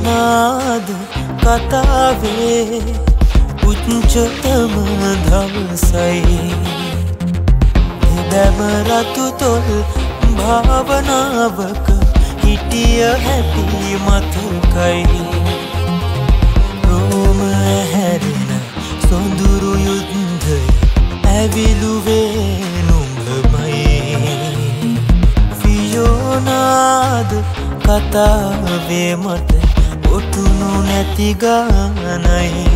සමාධි කතාවේ උච්චතම ධම්සයි දෙබ රතු තොල් භාවනාවක හිටිය හැටි මතකයි රෝම හැරෙන සොඳුරු යුද්ධය ඇවිලුවේ නුඹමයි ෆියෝනාද කතාවේ මට ඔටුනු නැති ගානයි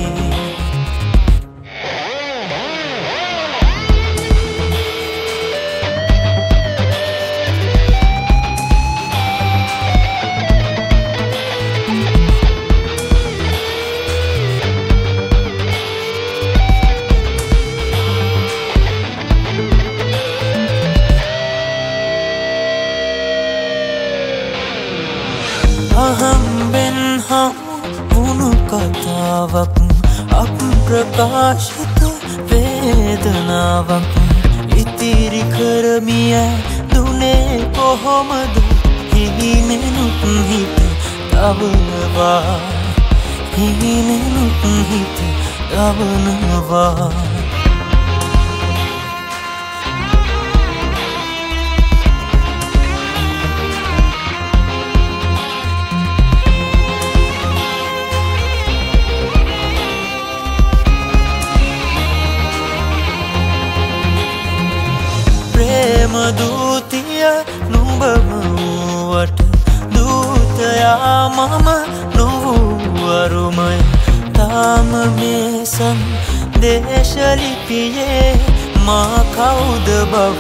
අහම්බෙන් හමු වුණු කතාවක් අප්‍රකාශිත වේදනාවක් ඉතිරි කරමිය දුනේ කොහොමද හිමිනුත් හිත තවනවා හිමිනුත් හිත තවනවා දූතිය නුඹම වූවට දූතයා මම නොවූවරුමයි තාම මේ සංදේශලිපියේ මා කවුද බව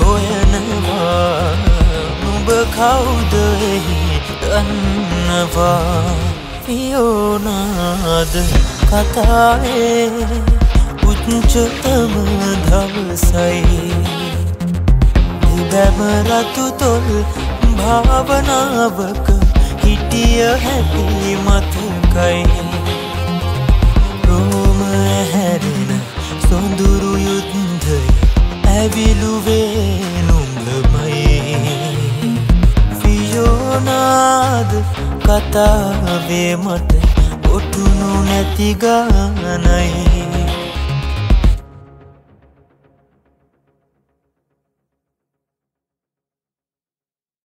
හොයනවා නුඹ කවුද එහි දන්නවා ෆියෝනාද කතාවේ උච්චතම දවසයි දැමරතු තොල් භාවනාවක හිටිය හැටි මතකයි රෝම හැරෙන සොඳුරු යුද්ධය ඇවිලුවේ නුඹමයි ෆියෝනාද කතාවේ මට ඔටුනු නැති ගානයි